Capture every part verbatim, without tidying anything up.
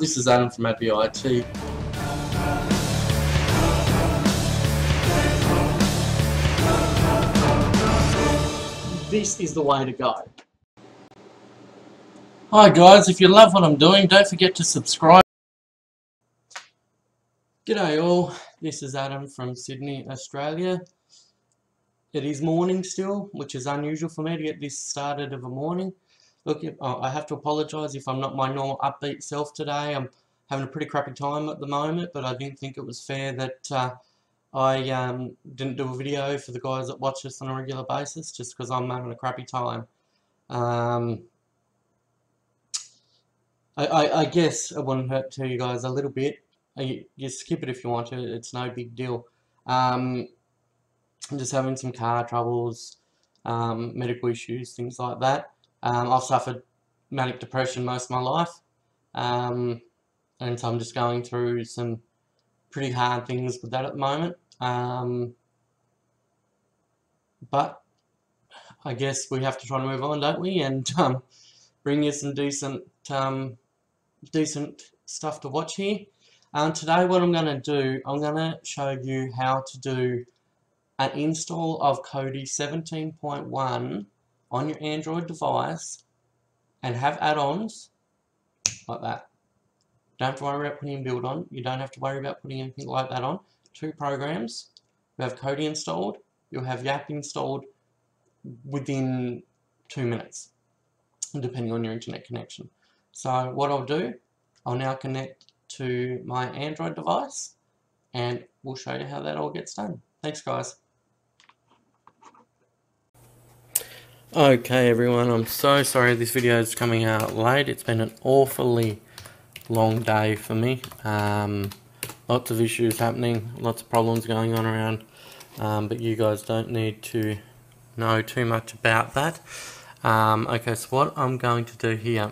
This is Adam from A D B Y T. This is the way to go. Hi guys, if you love what I'm doing, don't forget to subscribe. G'day all, this is Adam from Sydney, Australia. It is morning still, which is unusual for me to get this started of a morning. Look, I have to apologise if I'm not my normal upbeat self today. I'm having a pretty crappy time at the moment, but I didn't think it was fair that uh, I um, didn't do a video for the guys that watch us on a regular basis just because I'm having a crappy time. Um, I, I, I guess it wouldn't hurt to you guys a little bit. You, you skip it if you want to, it's no big deal. Um, I'm just having some car troubles, um, medical issues, things like that. Um, I've suffered manic depression most of my life, um, and so I'm just going through some pretty hard things with that at the moment. Um, but I guess we have to try and move on, don't we? And um, bring you some decent, um, decent stuff to watch here. Um, today what I'm going to do, I'm going to show you how to do an install of Kodi seventeen point one on your Android device and have add-ons like that. Don't have to worry about putting build on. You don't have to worry about putting anything like that on. Two programs. You have Kodi installed. You'll have Yap installed within two minutes, depending on your internet connection. So what I'll do, I'll now connect to my Android device and we'll show you how that all gets done. Thanks guys. Okay everyone, I'm so sorry this video is coming out late. It's been an awfully long day for me. Um, lots of issues happening, lots of problems going on around, um, but you guys don't need to know too much about that. Um, okay, so what I'm going to do here,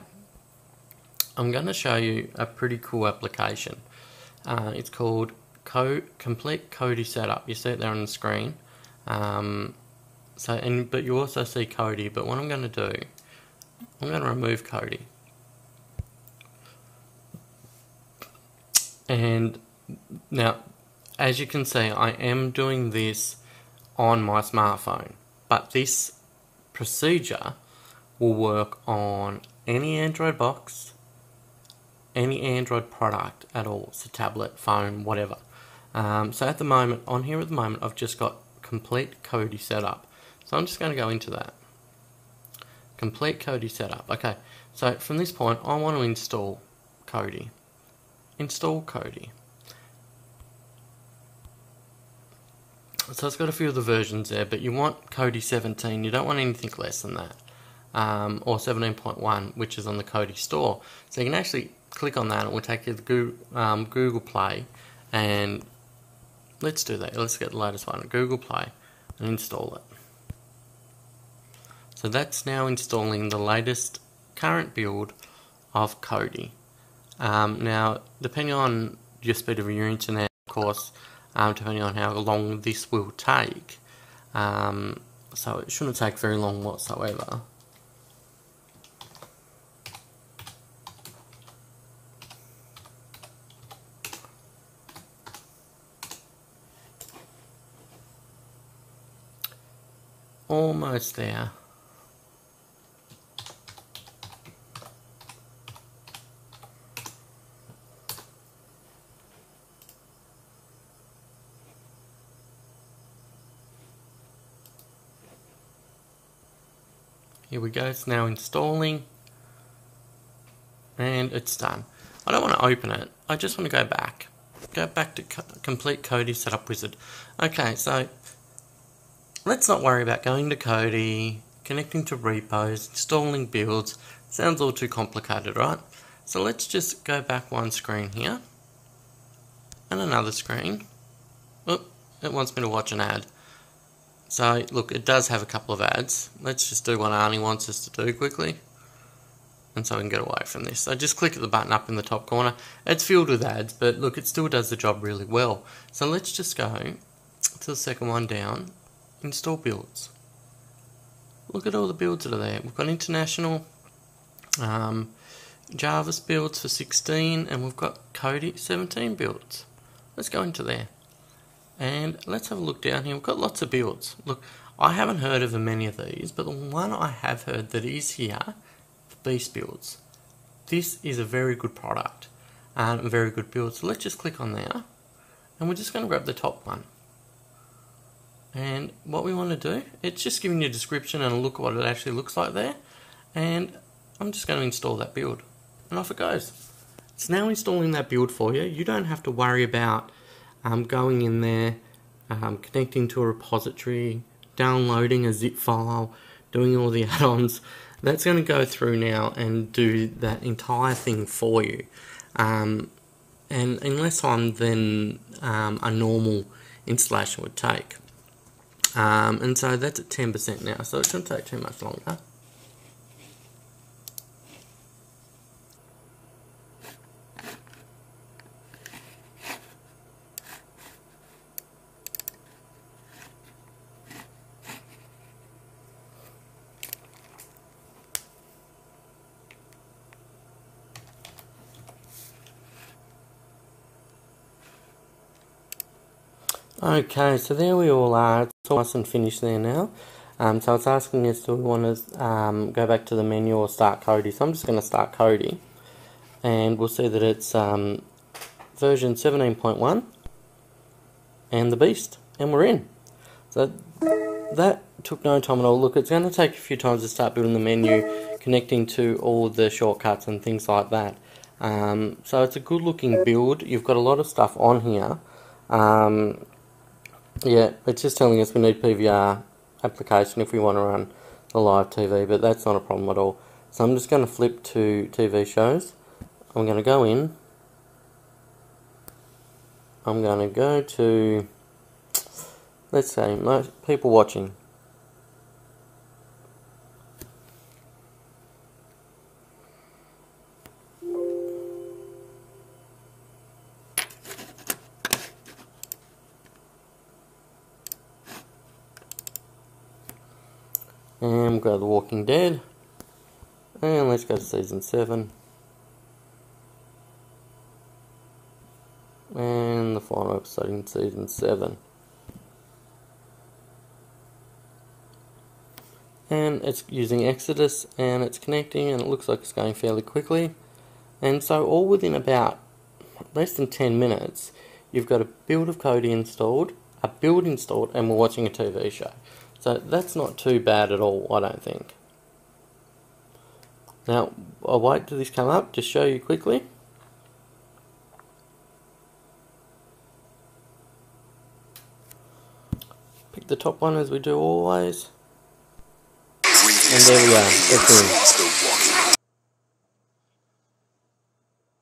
I'm going to show you a pretty cool application. Uh, it's called Co Complete Kodi Setup. You see it there on the screen. Um, so, and but you also see Kodi. But what I'm going to do, I'm going to remove Kodi, and now, as you can see, I am doing this on my smartphone. But this procedure will work on any Android box, any Android product at all, so tablet, phone, whatever. Um, so at the moment, on here at the moment, I've just got Complete Kodi Setup. So I'm just going to go into that. Complete Kodi Setup. Okay, so from this point, I want to install Kodi. Install Kodi. So it's got a few of the versions there, but you want Kodi seventeen. You don't want anything less than that. Um, or seventeen point one, which is on the Kodi store. So you can actually click on that, it will take you to Google, um, Google Play, and let's do that. Let's get the latest one at Google Play and install it. So that's now installing the latest current build of Kodi. Um, now, depending on your speed of your internet, of course, um, depending on how long this will take, um, so it shouldn't take very long whatsoever. Almost there. Here we go, it's now installing and it's done. I don't want to open it, I just want to go back. Go back to Complete Kodi Setup Wizard. Okay, so let's not worry about going to Kodi, connecting to repos, installing builds. Sounds all too complicated, right? So let's just go back one screen here, and another screen. Oop, it wants me to watch an ad. So look, it does have a couple of ads. Let's just do what Arnie wants us to do quickly, and so we can get away from this. So just click the button up in the top corner. It's filled with ads, but look, it still does the job really well. So let's just go to the second one down. Install builds. Look at all the builds that are there. We've got international, um, Jarvis builds for sixteen, and we've got Kodi seventeen builds. Let's go into there. And let's have a look down here. We've got lots of builds. Look, I haven't heard of many of these, but the one I have heard that is here, the Beast Builds. This is a very good product and a very good build. So let's just click on there, and we're just going to grab the top one. And what we want to do, it's just giving you a description and a look at what it actually looks like there. And I'm just going to install that build. And off it goes. It's now installing that build for you. You don't have to worry about um, going in there, um, connecting to a repository, downloading a zip file, doing all the add-ons. That's going to go through now and do that entire thing for you. Um, and unless I'm then um, a normal installation would take. Um, and so that's at ten percent now, so it shouldn't take too much longer. Okay, so there we all are. It's all nice and finished there now. Um, so it's asking us, do we want to um, go back to the menu or start Kodi? So I'm just going to start Kodi, and we'll see that it's um, version seventeen point one and the Beast, and we're in. So that took no time at all. Look, it's going to take a few times to start building the menu, connecting to all the shortcuts and things like that. Um, so it's a good looking build. You've got a lot of stuff on here. Um, Yeah, it's just telling us we need P V R application if we want to run the live T V, but that's not a problem at all. So I'm just going to flip to T V shows. I'm going to go in. I'm going to go to, let's say, most people watching. And we'll go to The Walking Dead. And let's go to Season seven. And the final episode in Season seven. And it's using Exodus, and it's connecting, and it looks like it's going fairly quickly. And so all within about less than ten minutes, you've got a build of Kodi installed, a build installed, and we're watching a T V show. So that's not too bad at all, I don't think. Now, I'll wait till this comes up, just show you quickly. Pick the top one as we do always. And there we are, it's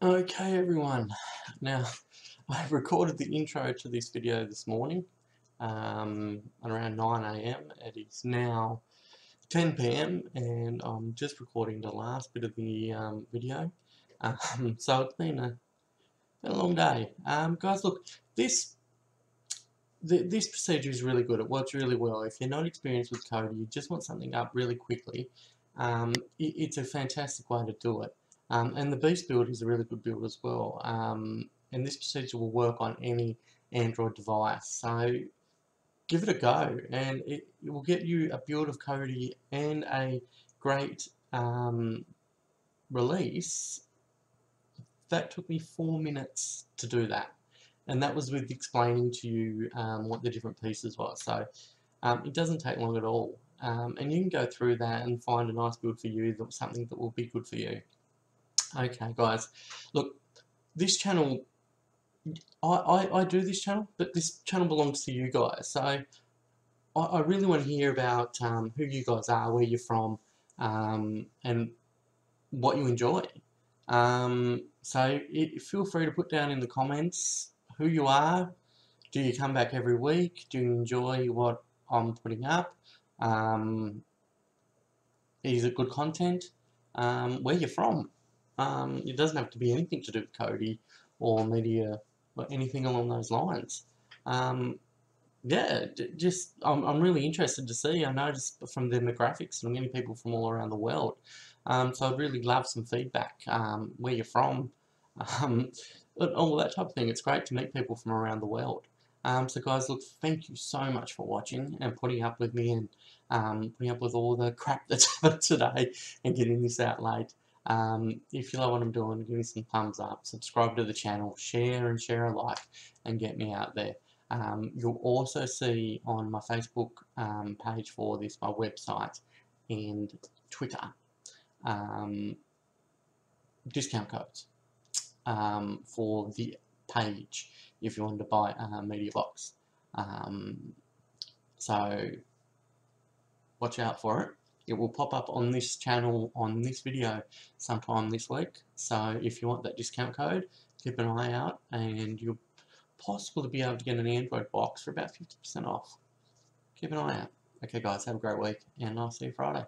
in. Okay everyone, now I've recorded the intro to this video this morning. Um, around nine A M It is now ten P M and I'm just recording the last bit of the um, video. Um, so it's been a, been a long day. Um, guys, look, this th this procedure is really good. It works really well. If you're not experienced with Kodi, you just want something up really quickly. Um, it, it's a fantastic way to do it. Um, and the Beast build is a really good build as well. Um, and this procedure will work on any Android device. So give it a go, and it, it will get you a build of Kodi and a great um, release. That took me four minutes to do that, and that was with explaining to you um, what the different pieces were. So um, it doesn't take long at all, um, and you can go through that and find a nice build for you, that something that will be good for you. Okay guys, look, this channel, I, I, I do this channel, but this channel belongs to you guys, so I, I really want to hear about um, who you guys are, where you're from, um, and what you enjoy. Um, so it, feel free to put down in the comments who you are. Do you come back every week? Do you enjoy what I'm putting up? Um, is it good content? Um, where you're from? Um, it doesn't have to be anything to do with Kodi or media or anything along those lines. Um, yeah, just I'm, I'm really interested to see. I noticed from demographics, so many people from all around the world. Um, so I'd really love some feedback, um, where you're from, um, all that type of thing. It's great to meet people from around the world. Um, so guys, look, thank you so much for watching and putting up with me and um, putting up with all the crap that's happened today and getting this out late. Um, if you love what I'm doing, give me some thumbs up, subscribe to the channel, share and share a like, and get me out there. Um, you'll also see on my Facebook um, page for this, my website and Twitter, um, discount codes um, for the page if you wanted to buy a media box. Um, so watch out for it. It will pop up on this channel on this video sometime this week. So if you want that discount code, keep an eye out, and you'll possibly be able to get an Android box for about fifty percent off. Keep an eye out. Okay guys, have a great week, and I'll see you Friday.